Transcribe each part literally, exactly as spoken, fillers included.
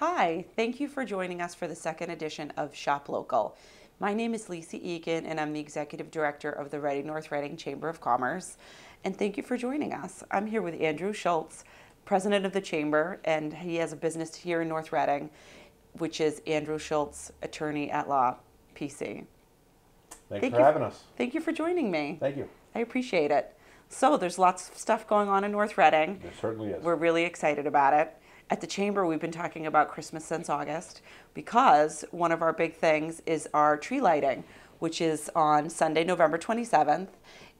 Hi, thank you for joining us for the second edition of Shop Local. My name is Lisa Egan, and I'm the Executive Director of the Reading-North Reading Chamber of Commerce, and thank you for joining us. I'm here with Andrew Schultz, President of the Chamber, and he has a business here in North Reading, which is Andrew Schultz Attorney at Law P C. Thanks thank for you, having us. Thank you for joining me. Thank you. I appreciate it. So there's lots of stuff going on in North Reading. There certainly is. We're really excited about it. At the Chamber, we've been talking about Christmas since August because one of our big things is our tree lighting, which is on Sunday, November twenty-seventh,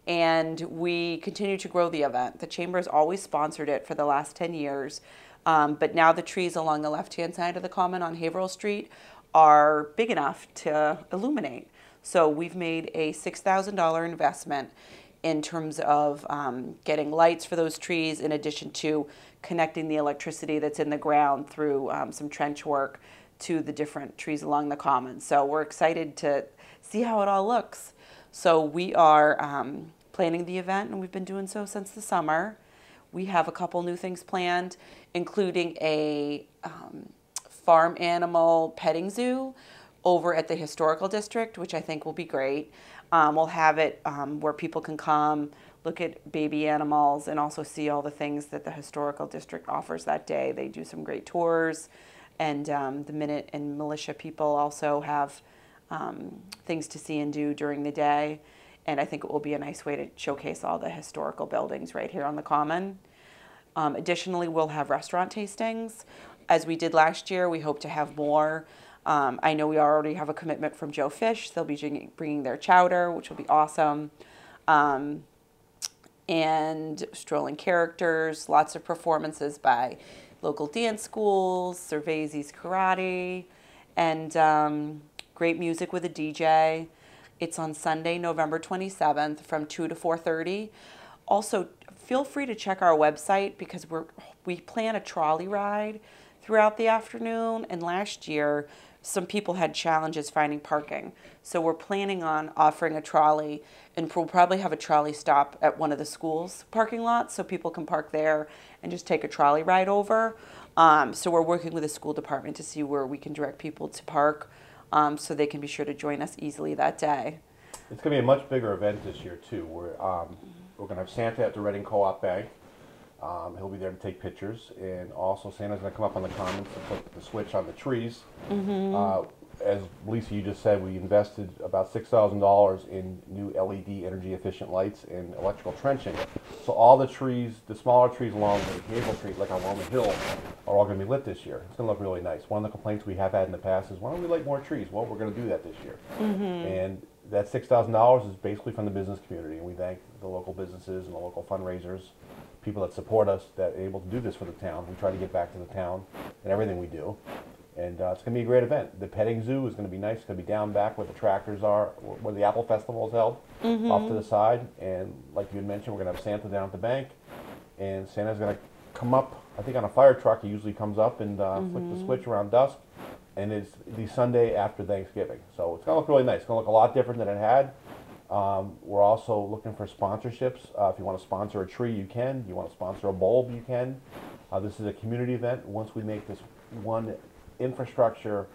and we continue to grow the event. The Chamber has always sponsored it for the last ten years, um, but now the trees along the left-hand side of the Common on Haverhill Street are big enough to illuminate. So we've made a six thousand dollar investment in terms of um, getting lights for those trees, in addition to connecting the electricity that's in the ground through um, some trench work to the different trees along the Common. So we're excited to see how it all looks. So we are um, planning the event, and we've been doing so since the summer. We have a couple new things planned, including a um, farm animal petting zoo over at the Historical District, which I think will be great. Um, we'll have it um, where people can come, look at baby animals, and also see all the things that the Historical District offers that day. They do some great tours, and um, the Minute and militia people also have um, things to see and do during the day. And I think it will be a nice way to showcase all the historical buildings right here on the Common. Um, additionally, we'll have restaurant tastings. As we did last year, we hope to have more. Um, I know we already have a commitment from Joe Fish. They'll be bringing their chowder, which will be awesome. Um, and strolling characters, lots of performances by local dance schools, Cervezi's Karate, and um, great music with a D J. It's on Sunday, November twenty-seventh from two to four thirty. Also, feel free to check our website because we're, we plan a trolley ride throughout the afternoon, and last year some people had challenges finding parking. So we're planning on offering a trolley, and we'll probably have a trolley stop at one of the school's parking lots so people can park there and just take a trolley ride over. Um, so we're working with the school department to see where we can direct people to park um, so they can be sure to join us easily that day. It's going to be a much bigger event this year too. We're, um, we're going to have Santa at the Reading Co-op Bank. Um, he'll be there to take pictures, and also Santa's going to come up on the Common to put the switch on the trees. Mm-hmm. uh, as Lisa, you just said, we invested about six thousand dollars in new L E D energy-efficient lights and electrical trenching. So all the trees, the smaller trees along the Haverhill Street, like on Roman Hill, are all going to be lit this year. It's going to look really nice. One of the complaints we have had in the past is, why don't we light more trees? Well, we're going to do that this year. Mm-hmm. And that six thousand dollars is basically from the business community, and we thank the local businesses and the local fundraisers, people that support us, that are able to do this for the town. We try to get back to the town in everything we do. And uh, it's going to be a great event. The petting zoo is going to be nice. It's going to be down back where the tractors are, where the Apple Festival is held, mm-hmm. off to the side. And like you had mentioned, we're going to have Santa down at the bank. And Santa's going to come up, I think on a fire truck. He usually comes up and uh, mm-hmm. flick the switch around dusk. And it's the Sunday after Thanksgiving. So it's going to look really nice. It's going to look a lot different than it had. Um, we're also looking for sponsorships. Uh, if you want to sponsor a tree, you can. You want to sponsor a bulb, you can. Uh, this is a community event. Once we make this one infrastructure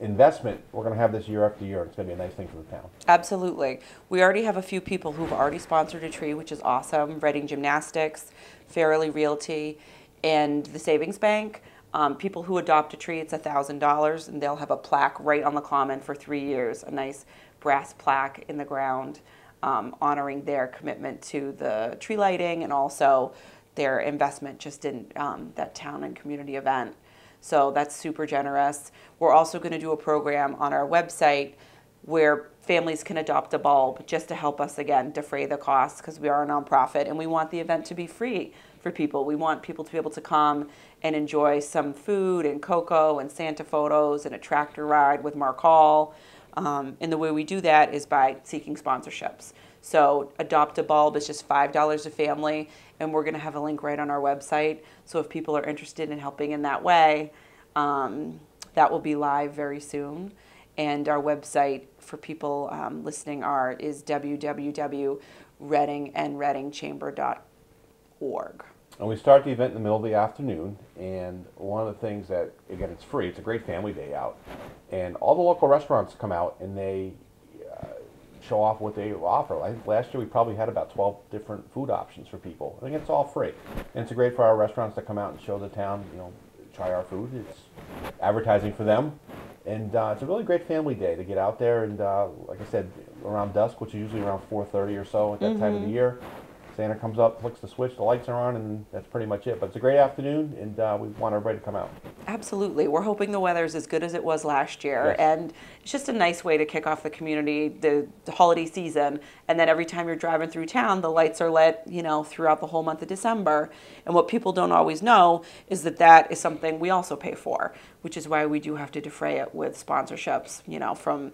investment, we're going to have this year after year. It's going to be a nice thing for the town. Absolutely. We already have a few people who've already sponsored a tree, which is awesome. Reading Gymnastics, Fairleigh Realty, and the Savings Bank. Um, people who adopt a tree, it's one thousand dollars, and they'll have a plaque right on the Common for three years. A nice brass plaque in the ground um, honoring their commitment to the tree lighting and also their investment just in um, that town and community event. So that's super generous. We're also going to do a program on our website where families can adopt a bulb just to help us, again, defray the costs because we are a nonprofit and we want the event to be free for people. We want people to be able to come and enjoy some food and cocoa and Santa photos and a tractor ride with Mark Hall. Um, and the way we do that is by seeking sponsorships. So Adopt a Bulb is just five dollars a family, and we're going to have a link right on our website. So if people are interested in helping in that way, um, that will be live very soon. And our website for people um, listening are, is w w w dot reading and reading chamber dot org. And we start the event in the middle of the afternoon, and one of the things that, again, it's free, it's a great family day out, and all the local restaurants come out and they uh, show off what they offer. I think last year we probably had about twelve different food options for people. I think it's all free, and it's great for our restaurants to come out and show the town, you know, try our food. It's advertising for them, and uh, it's a really great family day to get out there, and uh, like I said, around dusk, which is usually around four thirty or so at that mm-hmm. time of the year, Santa comes up, flicks the switch, the lights are on, and that's pretty much it. But it's a great afternoon, and uh, we want everybody to come out. Absolutely. We're hoping the weather's as good as it was last year, yes. and it's just a nice way to kick off the community, the, the holiday season, and then every time you're driving through town, the lights are lit, you know, throughout the whole month of December. And what people don't always know is that that is something we also pay for, which is why we do have to defray it with sponsorships, you know, from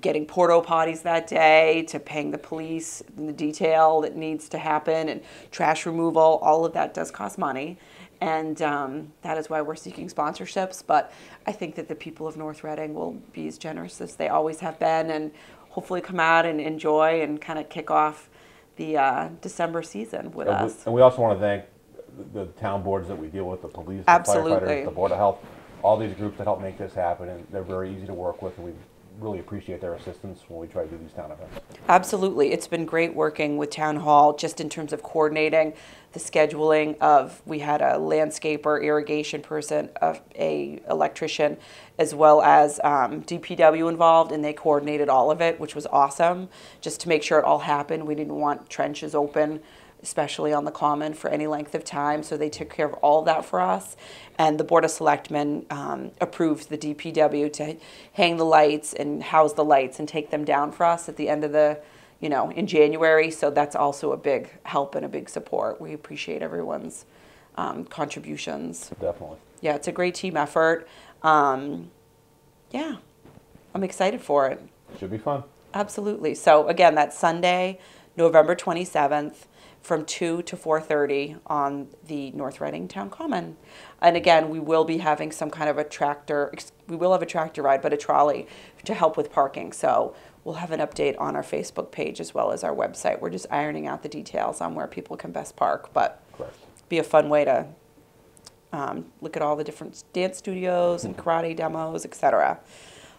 getting porta potties that day, to paying the police and the detail that needs to happen, and trash removal. All of that does cost money, and um, that is why we're seeking sponsorships. But I think that the people of North Reading will be as generous as they always have been, and hopefully come out and enjoy and kind of kick off the uh, December season with and us. We, and we also want to thank the town boards that we deal with, the police, absolutely. The firefighters, the Board of Health, all these groups that help make this happen, and they're very easy to work with, and we really appreciate their assistance when we try to do these town events. Absolutely. It's been great working with Town Hall just in terms of coordinating the scheduling of, we had a landscaper, irrigation person, a, a electrician, as well as um, D P W involved, and they coordinated all of it, which was awesome, just to make sure it all happened. We didn't want trenches open, especially on the common, for any length of time, so they took care of all of that for us. And the Board of Selectmen um, approved the D P W to hang the lights and house the lights and take them down for us at the end of the, you know, in January. So that's also a big help and a big support. We appreciate everyone's um, contributions. Definitely. Yeah, it's a great team effort. Um, yeah, I'm excited for it. Should be fun. Absolutely. So again, that's Sunday, November twenty-seventh. From two to four thirty on the North Reading Town Common. And again, we will be having some kind of a tractor, we will have a tractor ride, but a trolley to help with parking. So we'll have an update on our Facebook page as well as our website. We're just ironing out the details on where people can best park, but correct. Be a fun way to um, look at all the different dance studios and karate demos, et cetera.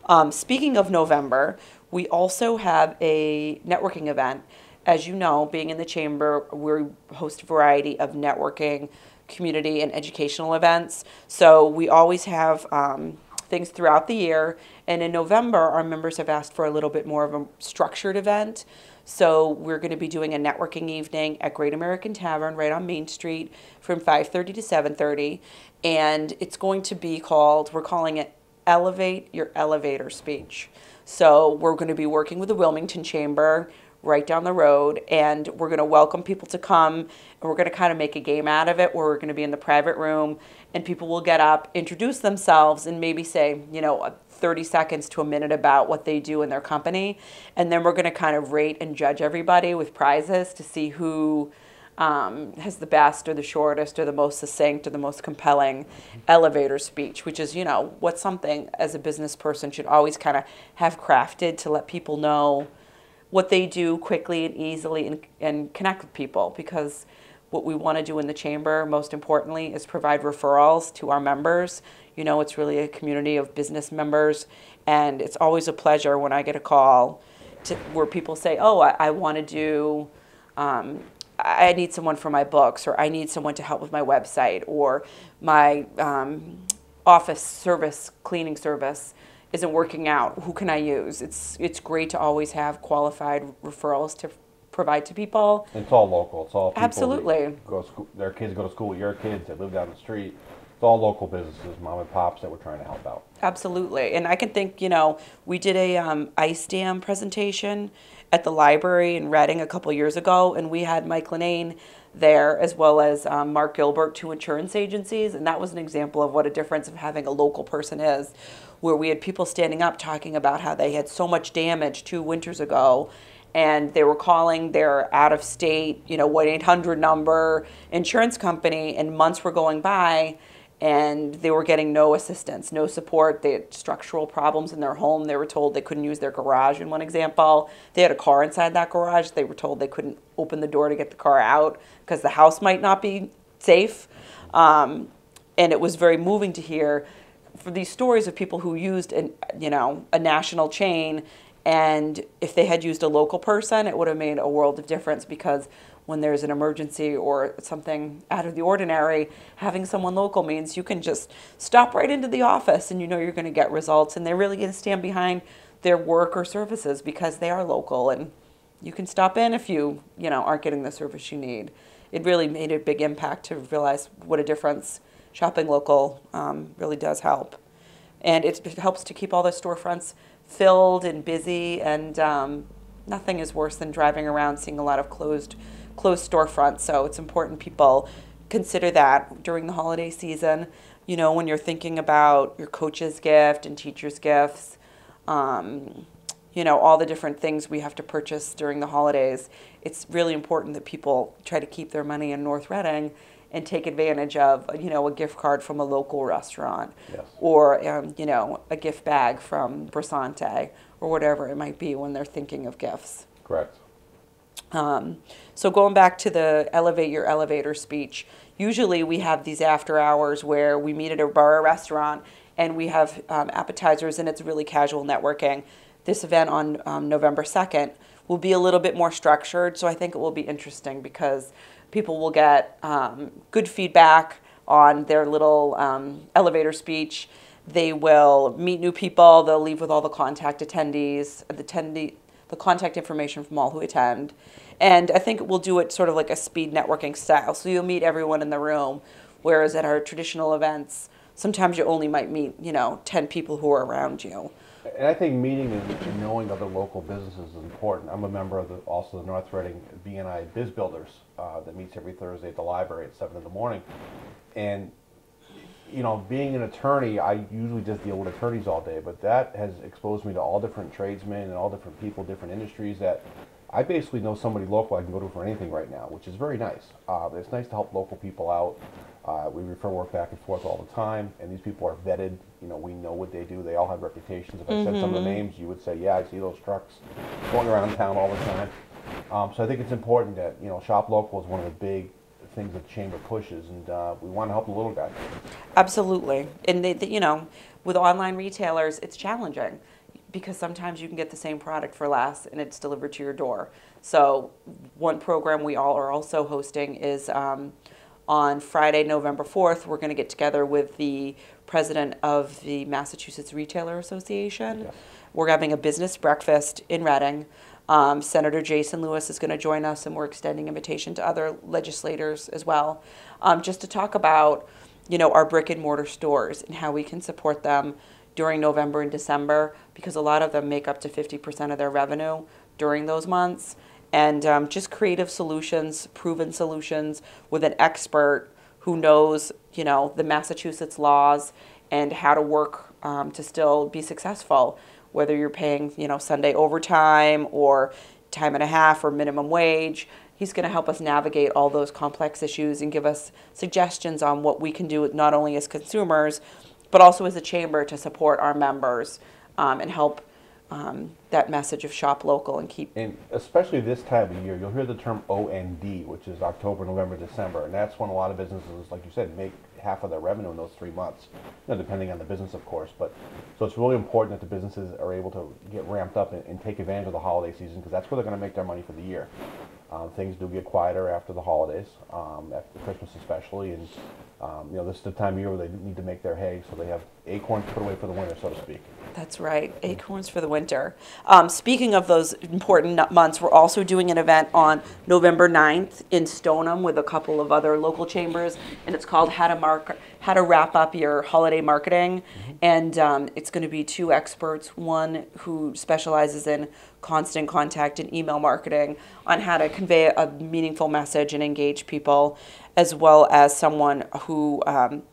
Um, speaking of November, we also have a networking event. As you know, being in the chamber, we host a variety of networking, community, and educational events. So we always have um, things throughout the year. And in November, our members have asked for a little bit more of a structured event. So we're going to be doing a networking evening at Great American Tavern right on Main Street from five thirty to seven thirty. And it's going to be called, we're calling it Elevate Your Elevator Speech. So we're going to be working with the Wilmington Chamber right down the road, and we're going to welcome people to come, and we're going to kind of make a game out of it where we're going to be in the private room, and people will get up, introduce themselves, and maybe say, you know, thirty seconds to a minute about what they do in their company, and then we're going to kind of rate and judge everybody with prizes to see who um, has the best or the shortest or the most succinct or the most compelling elevator speech, which is, you know, what's something as a business person should always kind of have crafted to let people know what they do quickly and easily, and, and connect with people, because what we want to do in the chamber, most importantly, is provide referrals to our members. You know, it's really a community of business members, and it's always a pleasure when I get a call to, where people say, oh, I, I want to do, um, I need someone for my books, or I need someone to help with my website, or my um, office service, cleaning service isn't working out, who can I use? It's it's great to always have qualified referrals to provide to people. It's all local. It's all people. Absolutely. Go school, their kids go to school with your kids. They live down the street. It's all local businesses, mom and pops, that we're trying to help out. Absolutely. And I can think, you know, we did a um, ice dam presentation at the library in Reading a couple years ago, and we had Mike Linane there, as well as um, Mark Gilbert, two insurance agencies, and that was an example of what a difference of having a local person is, where we had people standing up talking about how they had so much damage two winters ago, and they were calling their out-of-state, you know, one eight hundred number insurance company, and months were going by, and they were getting no assistance, no support. They had structural problems in their home. They were told they couldn't use their garage, in one example. They had a car inside that garage. They were told they couldn't open the door to get the car out because the house might not be safe. Um, and it was very moving to hear for these stories of people who used an, you know, a national chain, and if they had used a local person, it would have made a world of difference, because when there's an emergency or something out of the ordinary, having someone local means you can just stop right into the office and you know you're going to get results, and they're really going to stand behind their work or services because they are local, and you can stop in if you, you know, aren't getting the service you need. It really made a big impact to realize what a difference shopping local um, really does help. And it helps to keep all the storefronts filled and busy, and um, nothing is worse than driving around seeing a lot of closed closed storefronts. So it's important people consider that during the holiday season, you know, when you're thinking about your coach's gift and teacher's gifts, um, you know, all the different things we have to purchase during the holidays. It's really important that people try to keep their money in North Reading and take advantage of, you know, a gift card from a local restaurant, yes, or, um, you know, a gift bag from Brasante or whatever it might be when they're thinking of gifts. Correct. Um, so going back to the elevate your elevator speech, usually we have these after hours where we meet at a bar or restaurant and we have um, appetizers, and it's really casual networking. This event on um, November second will be a little bit more structured, so I think it will be interesting because people will get um, good feedback on their little um, elevator speech. They will meet new people. They'll leave with all the contact attendees, the attendee, the contact information from all who attend. And I think we'll do it sort of like a speed networking style. So you'll meet everyone in the room, whereas at our traditional events, sometimes you only might meet, you know, ten people who are around you. And I think meeting and knowing other local businesses is important. I'm a member of the, also the North Reading B N I Biz Builders uh, that meets every Thursday at the library at seven in the morning. And, you know, being an attorney, I usually just deal with attorneys all day, but that has exposed me to all different tradesmen and all different people, different industries, that I basically know somebody local I can go to for anything right now, which is very nice. Uh, it's nice to help local people out. Uh, we refer work back and forth all the time, and these people are vetted. You know, we know what they do. They all have reputations. If I mm-hmm. said some of the names, you would say, yeah, I see those trucks going around town all the time. Um, so I think it's important that, you know, shop local is one of the big things that the Chamber pushes, and uh, we want to help the little guys. Absolutely. And, they, they, you know, with online retailers, it's challenging, because sometimes you can get the same product for less and it's delivered to your door. So one program we all are also hosting is um, on Friday, November fourth, we're going to get together with the president of the Massachusetts Retailer Association. Yeah. We're having a business breakfast in Reading. Um, Senator Jason Lewis is going to join us, and we're extending invitation to other legislators as well, um, just to talk about, you know, our brick and mortar stores and how we can support them during November and December, because a lot of them make up to fifty percent of their revenue during those months. And um, just creative solutions, proven solutions with an expert who knows, you know, the Massachusetts laws and how to work um, to still be successful, whether you're paying, you know, Sunday overtime or time and a half or minimum wage. He's going to help us navigate all those complex issues and give us suggestions on what we can do not only as consumers, but also as a chamber to support our members um, and help um, that message of shop local and keep. And especially this time of year, you'll hear the term O N D, which is October, November, December, and that's when a lot of businesses, like you said, make half of their revenue in those three months, you know, depending on the business, of course. But so it's really important that the businesses are able to get ramped up and, and take advantage of the holiday season, because that's where they're going to make their money for the year. Um, things do get quieter after the holidays, um, after Christmas especially, and um, you know, this is the time of year where they need to make their hay, so they have acorns put away for the winter, so to speak. That's right, acorns for the winter. Um, speaking of those important months, we're also doing an event on November ninth in Stoneham with a couple of other local chambers, and it's called How to Mark, How to Wrap Up Your Holiday Marketing, mm-hmm. and um, it's going to be two experts, one who specializes in constant contact and email marketing on how to convey a meaningful message and engage people, as well as someone who um,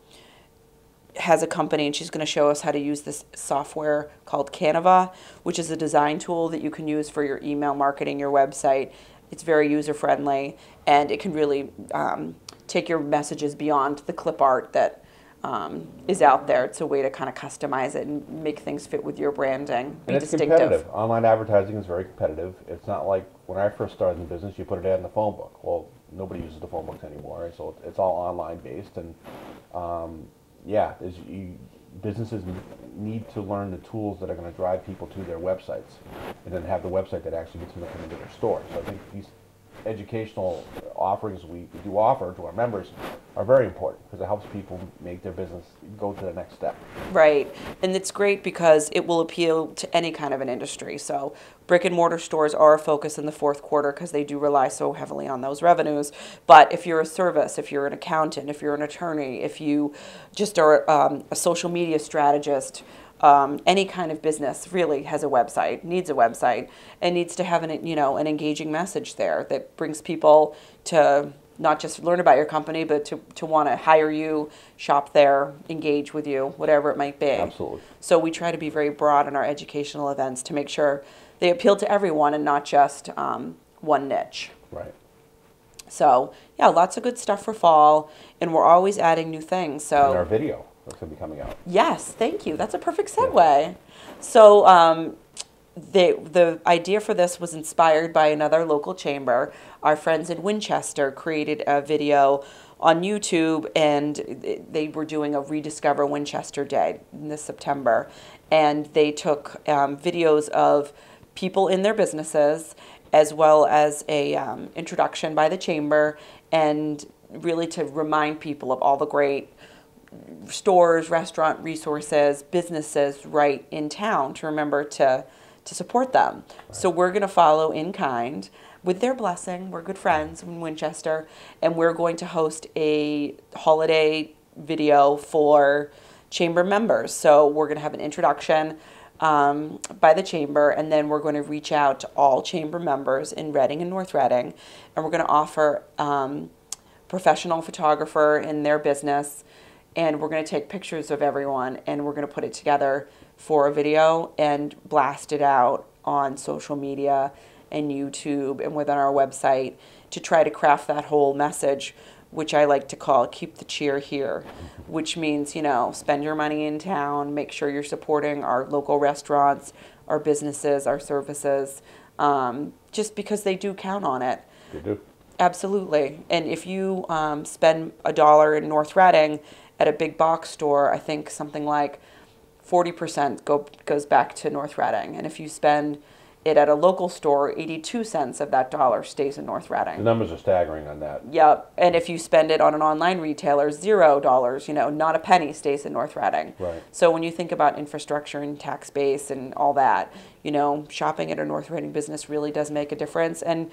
has a company, and she's going to show us how to use this software called Canva, which is a design tool that you can use for your email marketing, your website. It's very user-friendly, and it can really um, take your messages beyond the clip art that Um, is out there. It's a way to kind of customize it and make things fit with your branding. Be and it's distinctive. Competitive. Online advertising is very competitive. It's not like when I first started in business, you put it ad in the phone book. Well, nobody uses the phone books anymore, right? So it's all online based, and um, yeah, there's, you, businesses need to learn the tools that are going to drive people to their websites, and then have the website that actually gets them to come into their store. So I think these educational offerings we do offer to our members are very important, because it helps people make their business go to the next step. Right, and it's great because it will appeal to any kind of an industry. So brick and mortar stores are a focus in the fourth quarter because they do rely so heavily on those revenues. But if you're a service, if you're an accountant, if you're an attorney, if you just are um, a social media strategist, Um, any kind of business really has a website, needs a website, and needs to have an, you know, an engaging message there that brings people to not just learn about your company, but to, to want to hire you, shop there, engage with you, whatever it might be. Absolutely. So we try to be very broad in our educational events to make sure they appeal to everyone and not just um, one niche. Right. So, yeah, lots of good stuff for fall, and we're always adding new things. So in our video. That's going to be coming out. Yes, thank you. That's a perfect segue. Yeah. So um, the, the idea for this was inspired by another local chamber. Our friends in Winchester created a video on YouTube, and they were doing a Rediscover Winchester Day this September. And they took um, videos of people in their businesses, as well as a um, introduction by the chamber, and really to remind people of all the great stores, restaurant resources, businesses right in town to remember to to support them. Right. So we're going to follow in kind with their blessing. We're good friends in Winchester, and we're going to host a holiday video for chamber members. So we're going to have an introduction um, by the chamber, and then we're going to reach out to all chamber members in Reading and North Reading, and we're going to offer um, professional photographer in their business. And we're going to take pictures of everyone, and we're going to put it together for a video and blast it out on social media and YouTube and within our website to try to craft that whole message, which I like to call keep the cheer here, which means, you know, spend your money in town, make sure you're supporting our local restaurants, our businesses, our services, um, just because they do count on it. They do. Absolutely. And if you um, spend a dollar in North Reading at a big box store, I think something like forty percent go, goes back to North Reading. And if you spend it at a local store, eighty-two cents of that dollar stays in North Reading. The numbers are staggering on that. Yep. And if you spend it on an online retailer, zero dollars, you know, not a penny stays in North Reading. Right. So when you think about infrastructure and tax base and all that, you know, shopping at a North Reading business really does make a difference. And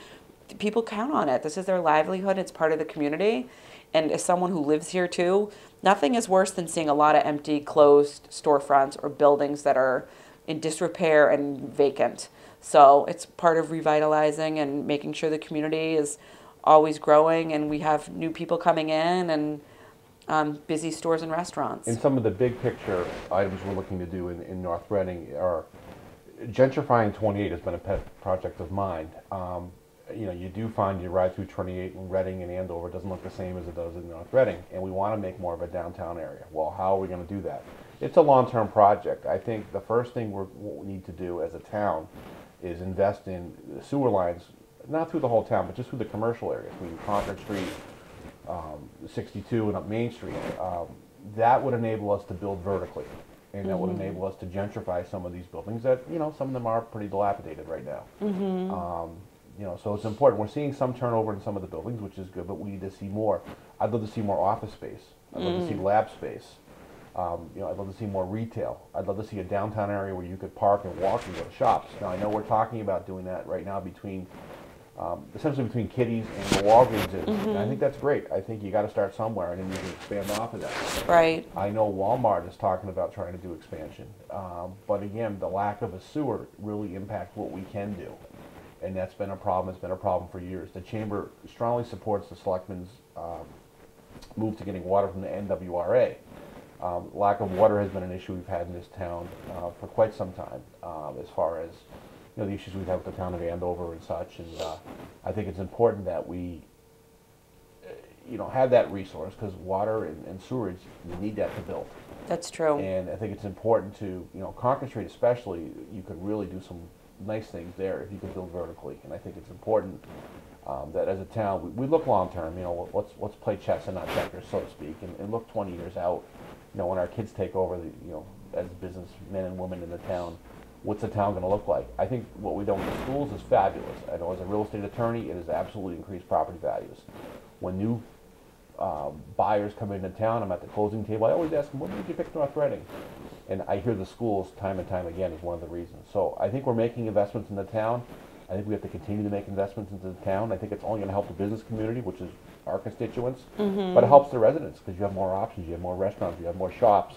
people count on it. This is their livelihood. It's part of the community. And as someone who lives here too, nothing is worse than seeing a lot of empty, closed storefronts or buildings that are in disrepair and vacant. So it's part of revitalizing and making sure the community is always growing, and we have new people coming in, and um, busy stores and restaurants. And some of the big picture items we're looking to do in, in North Reading are gentrifying twenty-eight has been a pet project of mine. Um, You know, you do find you ride through twenty-eight in Reading and Andover, it doesn't look the same as it does in North Reading, and we want to make more of a downtown area. Well, how are we going to do that? It's a long-term project. I think the first thing we're, what we need to do as a town is invest in sewer lines, not through the whole town, but just through the commercial areas, I mean, Concord Street, um, sixty-two, and up Main Street. Um, that would enable us to build vertically, and that mm-hmm. would enable us to gentrify some of these buildings that, you know, some of them are pretty dilapidated right now. Mm-hmm. Um, You know, so it's important. We're seeing some turnover in some of the buildings, which is good, but we need to see more. I'd love to see more office space. I'd love mm. to see lab space. Um, you know, I'd love to see more retail. I'd love to see a downtown area where you could park and walk and go to shops. Now, I know we're talking about doing that right now between, um, essentially between Kitty's and the Walgreens. Mm -hmm. And I think that's great. I think you got to start somewhere, and then you can expand off of that. Right. I know Walmart is talking about trying to do expansion. Um, but again, the lack of a sewer really impacts what we can do. And that's been a problem. It's been a problem for years. The chamber strongly supports the selectmen's um, move to getting water from the N W R A. Um, lack of water has been an issue we've had in this town uh, for quite some time, um, as far as you know the issues we've had with the town of Andover and such. And uh, I think it's important that we, you know, have that resource, because water and, and sewerage, you need that to build. That's true. And I think it's important to, you know, Concord Street especially. You could really do some nice things there if you can build vertically, and I think it's important um, that as a town, we, we look long term, you know, let's, let's play chess and not checkers, so to speak, and, and look twenty years out, you know, when our kids take over, the, you know, as businessmen and women in the town, what's the town going to look like? I think what we've done with the schools is fabulous. I know as a real estate attorney, it has absolutely increased property values. When new um, buyers come into town, I'm at the closing table, I always ask them, when did you pick North Reading? And I hear the schools time and time again is one of the reasons. So I think we're making investments in the town. I think we have to continue to make investments into the town. I think it's only going to help the business community, which is our constituents, mm-hmm. but it helps the residents because you have more options, you have more restaurants, you have more shops,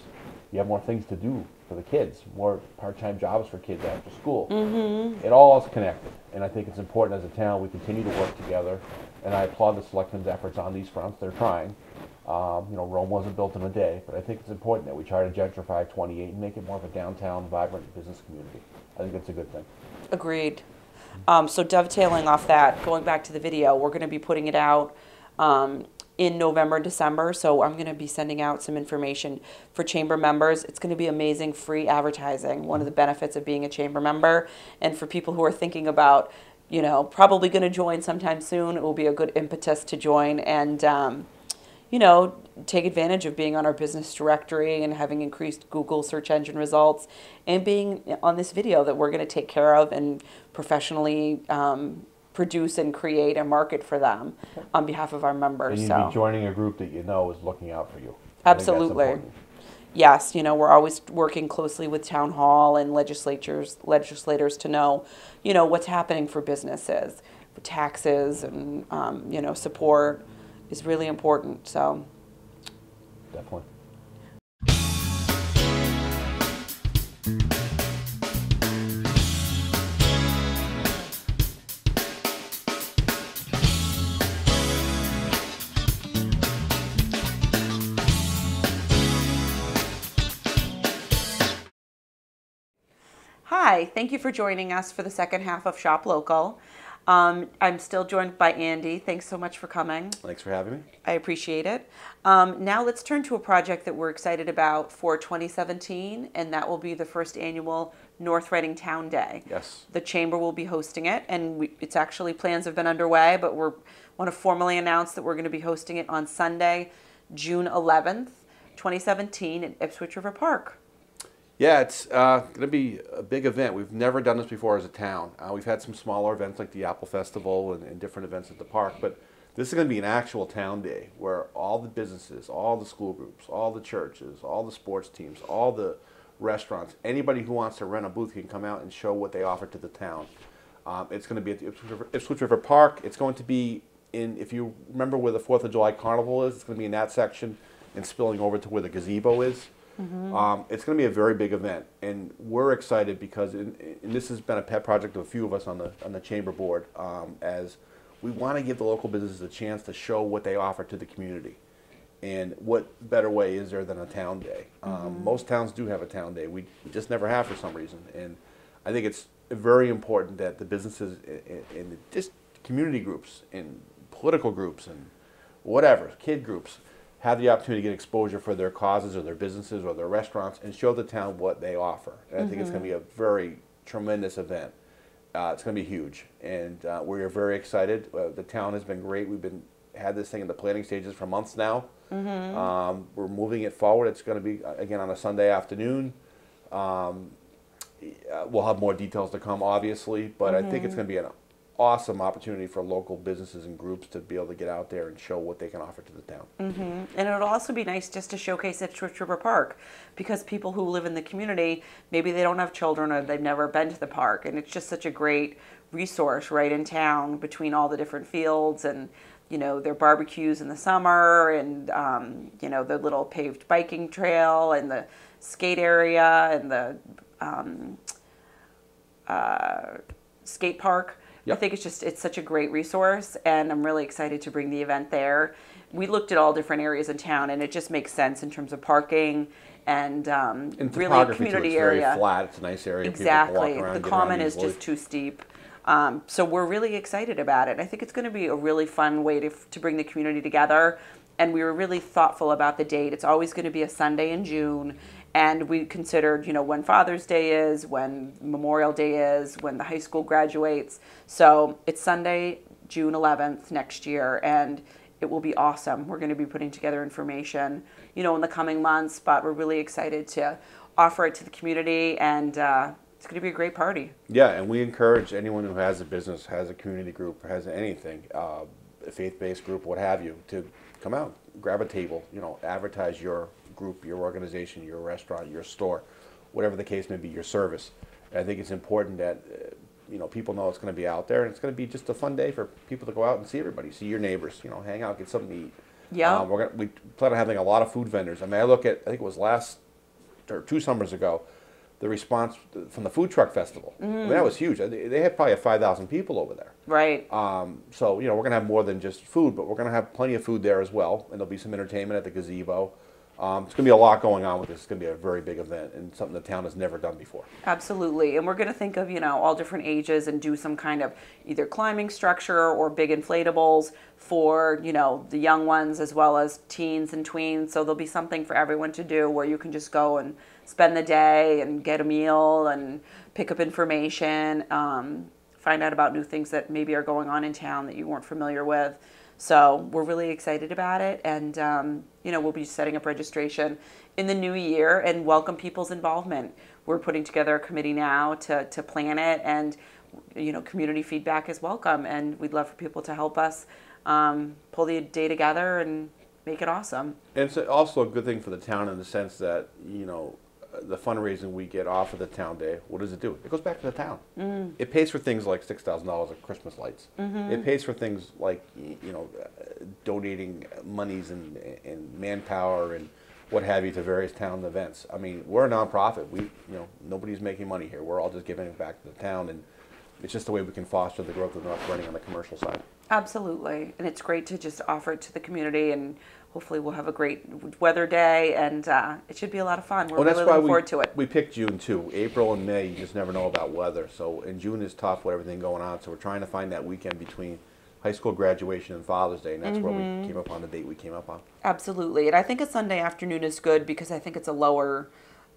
you have more things to do for the kids, more part-time jobs for kids after school. Mm-hmm. It all is connected, and I think it's important as a town we continue to work together, and I applaud the selectmen's efforts on these fronts. They're trying. Um, you know, Rome wasn't built in a day, but I think it's important that we try to gentrify twenty-eight and make it more of a downtown, vibrant business community. I think that's a good thing. Agreed. Um, so dovetailing off that, going back to the video, we're going to be putting it out um, in November, December, so I'm going to be sending out some information for chamber members. It's going to be amazing free advertising, one of the benefits of being a chamber member. And for people who are thinking about, you know, probably going to join sometime soon, it will be a good impetus to join and, um, you know, take advantage of being on our business directory and having increased Google search engine results and being on this video that we're going to take care of and professionally um, produce and create a market for them on behalf of our members. And you'd so. be joining a group that you know is looking out for you. I Absolutely. Yes, you know, we're always working closely with town hall and legislatures, legislators to know, you know, what's happening for businesses, for taxes and, um, you know, support is really important. So. Definitely. Hi, thank you for joining us for the second half of Shop Local. Um, I'm still joined by Andy. Thanks so much for coming. Thanks for having me. I appreciate it. Um, now let's turn to a project that we're excited about for twenty seventeen, and that will be the first annual North Reading Town Day. Yes. The Chamber will be hosting it, and we, it's actually plans have been underway, but we want to formally announce that we're going to be hosting it on Sunday, June eleventh, twenty seventeen at Ipswich River Park. Yeah, it's uh, going to be a big event. We've never done this before as a town. Uh, we've had some smaller events like the Apple Festival and, and different events at the park, but this is going to be an actual town day where all the businesses, all the school groups, all the churches, all the sports teams, all the restaurants, anybody who wants to rent a booth can come out and show what they offer to the town. Um, it's going to be at the Ipswich River, Ipswich River Park. It's going to be in, if you remember where the fourth of July Carnival is, it's going to be in that section and spilling over to where the gazebo is. Mm-hmm. um, it's going to be a very big event, and we're excited because in, in, this has been a pet project of a few of us on the on the chamber board. Um, as we want to give the local businesses a chance to show what they offer to the community, and what better way is there than a town day? Um, mm-hmm. Most towns do have a town day; we, we just never have for some reason. And I think it's very important that the businesses and, and the, just community groups and political groups and whatever kid groups have the opportunity to get exposure for their causes or their businesses or their restaurants and show the town what they offer. And mm-hmm. I think it's going to be a very tremendous event. Uh, it's going to be huge. And uh, we're very excited. Uh, the town has been great. We've been had this thing in the planning stages for months now. Mm-hmm. um, we're moving it forward. It's going to be, again, on a Sunday afternoon. Um, uh, we'll have more details to come, obviously, but mm-hmm. I think it's going to be an awesome opportunity for local businesses and groups to be able to get out there and show what they can offer to the town. Mm-hmm. And it'll also be nice just to showcase Ipswich River Park, because people who live in the community, maybe they don't have children or they've never been to the park, and it's just such a great resource right in town between all the different fields and, you know, their barbecues in the summer and, um, you know, the little paved biking trail and the skate area and the um, uh, skate park. Yep. I think it's just, it's such a great resource, and I'm really excited to bring the event there. We looked at all different areas in town, and it just makes sense in terms of parking and, um, and really a community too. It's area. It's very flat. It's a nice area. Exactly. The common is easily. Just too steep. Um, so we're really excited about it. I think it's going to be a really fun way to, to bring the community together, and we were really thoughtful about the date. It's always going to be a Sunday in June. And we considered, you know, when Father's Day is, when Memorial Day is, when the high school graduates. So it's Sunday, June eleventh next year, and it will be awesome. We're going to be putting together information, you know, in the coming months, but we're really excited to offer it to the community, and uh, it's going to be a great party. Yeah, and we encourage anyone who has a business, has a community group, has anything, uh, a faith-based group, what have you, to come out, grab a table, you know, advertise your group, your organization, your restaurant, your store, whatever the case may be, your service. And I think it's important that uh, you know, people know it's going to be out there, and it's going to be just a fun day for people to go out and see everybody, see your neighbors, you know, hang out, get something to eat. Yeah. Um, we're gonna, we plan on having a lot of food vendors. I mean, I look at, I think it was last, or two summers ago, the response from the food truck festival. Mm. I mean, that was huge. They had probably five thousand people over there. Right. Um, so, you know, we're going to have more than just food, but we're going to have plenty of food there as well, and there'll be some entertainment at the gazebo. Um, it's going to be a lot going on with this. It's going to be a very big event and something the town has never done before. Absolutely. And we're going to think of, you know, all different ages and do some kind of either climbing structure or big inflatables for, you know, the young ones as well as teens and tweens. So there'll be something for everyone to do where you can just go and spend the day and get a meal and pick up information, um, find out about new things that maybe are going on in town that you weren't familiar with. So we're really excited about it, and um, you know, we'll be setting up registration in the new year and welcome people's involvement. We're putting together a committee now to, to plan it, and you know, community feedback is welcome, and we'd love for people to help us um, pull the day together and make it awesome. And it's also a good thing for the town in the sense that, you know, the fundraising we get off of the town day, what does it do? It goes back to the town. Mm. It pays for things like six thousand dollars of Christmas lights. Mm-hmm. It pays for things like, you know, donating monies and, and manpower and what have you to various town events. I mean, we're a nonprofit. We, you know, nobody's making money here. We're all just giving it back to the town, and it's just the way we can foster the growth of North Reading on the commercial side. Absolutely, and it's great to just offer it to the community, and hopefully we'll have a great weather day, and uh, it should be a lot of fun. We're well, really looking we, forward to it. We picked June too. April and May, you just never know about weather. So, and June is tough with everything going on. So we're trying to find that weekend between high school graduation and Father's Day, and that's mm-hmm. where we came up on the date we came up on. Absolutely, and I think a Sunday afternoon is good because I think it's a lower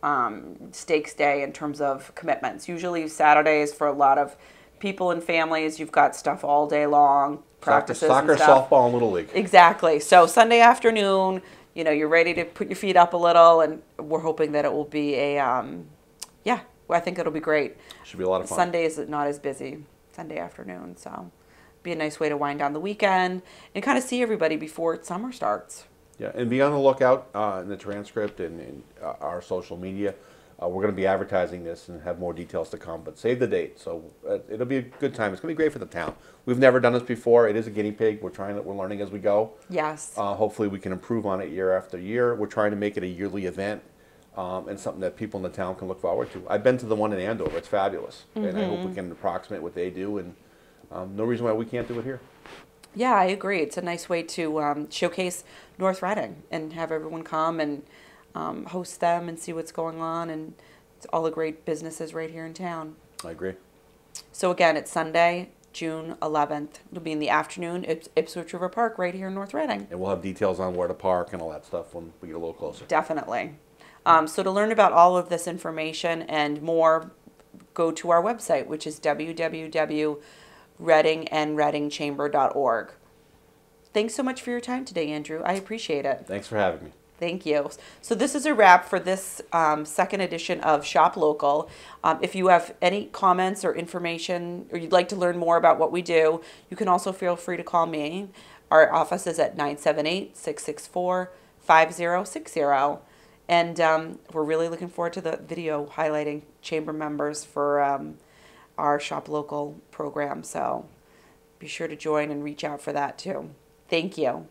um, stakes day in terms of commitments. Usually Saturdays for a lot of people and families, you've got stuff all day long, practices, soccer, and stuff. Softball, and Little League. Exactly. So Sunday afternoon, you know, you're ready to put your feet up a little, and we're hoping that it will be a, um, yeah, I think it'll be great. Should be a lot of fun. Sunday is not as busy, Sunday afternoon, so be a nice way to wind down the weekend and kind of see everybody before summer starts. Yeah, and be on the lookout uh, in the transcript and, and uh, our social media. Uh, we're going to be advertising this and have more details to come, but save the date. So uh, it'll be a good time. It's going to be great for the town. We've never done this before. It is a guinea pig. We're trying it. We're learning as we go. Yes. Uh, hopefully we can improve on it year after year. We're trying to make it a yearly event um, and something that people in the town can look forward to. I've been to the one in Andover. It's fabulous. Mm-hmm. And I hope we can approximate what they do, and um, no reason why we can't do it here. Yeah, I agree. It's a nice way to um, showcase North Reading and have everyone come and Um, host them and see what's going on, and it's all the great businesses right here in town. I agree. So again, it's Sunday, June eleventh. It'll be in the afternoon, Ips Ipswich River Park, right here in North Reading. And we'll have details on where to park and all that stuff when we get a little closer. Definitely. Um, so to learn about all of this information and more, go to our website, which is w w w dot reading and reading chamber dot org. Thanks so much for your time today, Andrew. I appreciate it. Thanks for having me. Thank you. So this is a wrap for this um, second edition of Shop Local. Um, if you have any comments or information, or you'd like to learn more about what we do, you can also feel free to call me. Our office is at nine seven eight, six six four, five zero six zero. And um, we're really looking forward to the video highlighting chamber members for um, our Shop Local program. So be sure to join and reach out for that too. Thank you.